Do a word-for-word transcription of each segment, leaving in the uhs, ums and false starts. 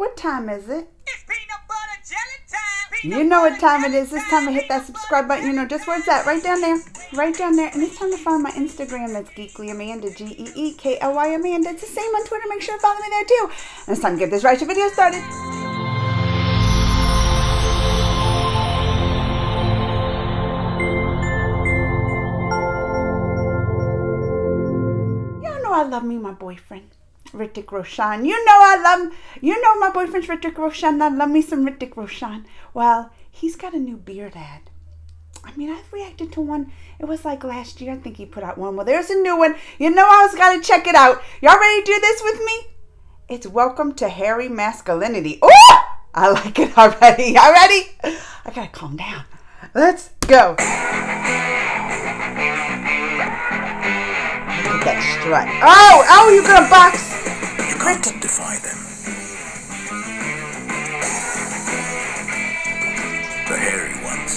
What time is it? It's peanut butter jelly time. Peanut you know what time it is. It's time to hit that subscribe button. You know just where it's at. Right down there. Right down there. And it's time to follow my Instagram. That's Geekly Amanda. G E E K L Y Amanda. It's the same on Twitter. Make sure to follow me there too. And it's time to get this righteous video started. Y'all know I love me my boyfriend, Hrithik Roshan. You know I love, you know my boyfriend's Hrithik Roshan. I love me some Hrithik Roshan. Well, he's got a new beard ad. I mean, I've reacted to one. It was like last year. I think he put out one. Well, there's a new one. You know I was gotta check it out. Y'all ready to do this with me? It's Welcome to Hairy Masculinity. Oh, I like it already. Y'all ready? I gotta calm down. Let's go. Look at that strut. Oh, oh, you're gonna box. Can't defy them. The hairy ones.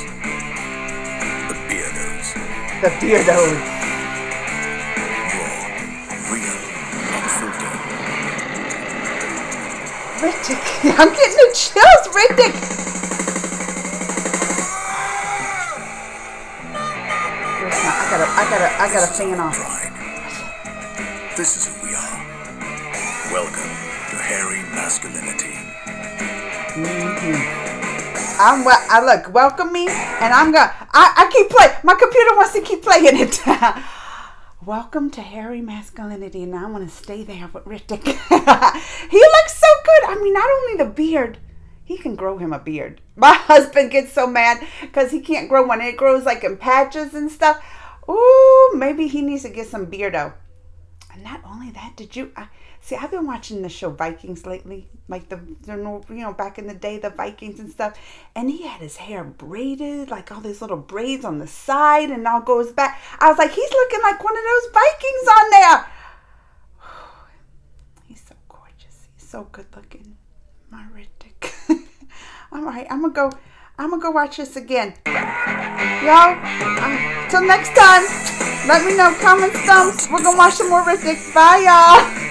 The Beardos. The Beardos. Raw, real, unfiltered. Hrithik, I'm getting the chills, Hrithik. I gotta, I gotta, I gotta fan off. Pride. This is who we are. Welcome to Hairy Masculinity. Mm-hmm. I'm well. I look. Welcome me, and I'm gonna. I, I keep play. My computer wants to keep playing it. Welcome to Hairy Masculinity, and I want to stay there with Hrithik. He looks so good. I mean, not only the beard. He can grow him a beard. My husband gets so mad because he can't grow one. It grows like in patches and stuff. Ooh, maybe he needs to get some Beardo. And not only that, did you? I, See, I've been watching the show Vikings lately, like the, the, you know, back in the day, the Vikings and stuff. And he had his hair braided, like all these little braids on the side and all goes back. I was like, he's looking like one of those Vikings on there. He's so gorgeous. He's so good looking. My Hrithik. All right, I'm going to go. I'm going to go watch this again. Y'all, until next time, let me know, comments, thumbs. We're going to watch some more Hrithik. Bye, y'all.